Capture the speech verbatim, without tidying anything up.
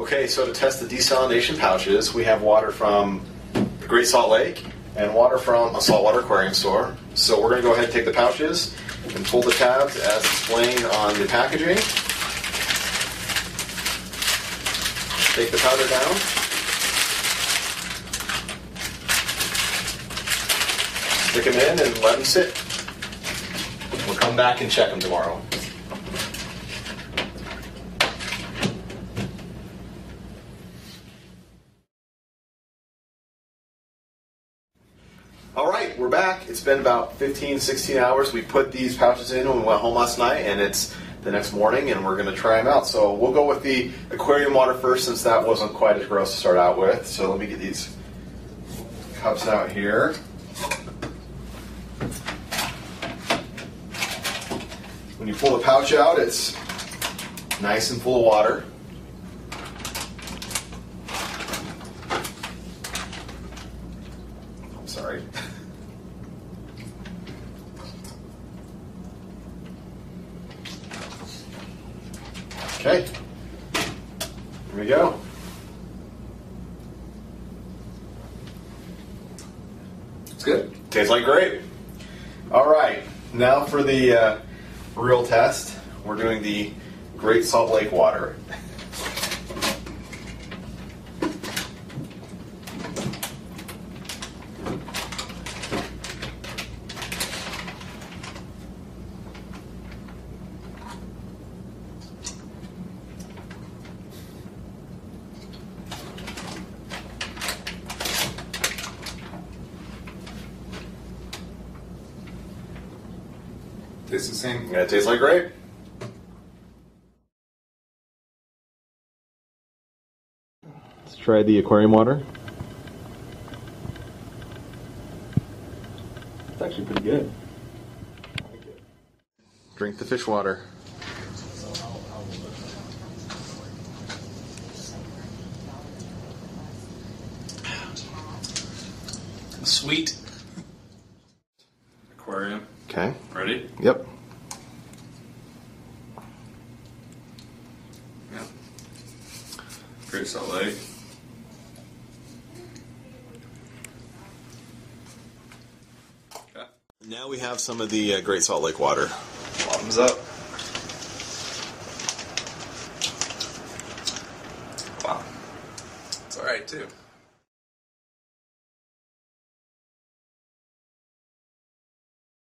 Okay, so to test the desalination pouches, we have water from the Great Salt Lake and water from a saltwater aquarium store. So we're going to go ahead and take the pouches and pull the tabs as explained on the packaging. Take the powder down, stick them in, and let them sit. We'll come back and check them tomorrow. Alright, we're back. It's been about fifteen, sixteen hours. We put these pouches in when we went home last night, and it's the next morning, and we're going to try them out. So we'll go with the aquarium water first, since that wasn't quite as gross to start out with. So let me get these cups out here. When you pull the pouch out, it's nice and full of water. I'm sorry. Okay, here we go. It's good. Tastes like grape. All right, now for the uh, real test. We're doing the Great Salt Lake water. Tastes the same. Yeah, it tastes like grape. Let's try the aquarium water. It's actually pretty good. I like it. Drink the fish water. Sweet. Aquarium. Okay. Ready? Yep. Yeah. Great Salt Lake. Okay. Now we have some of the uh, Great Salt Lake water. Bottoms up. Wow. It's alright too.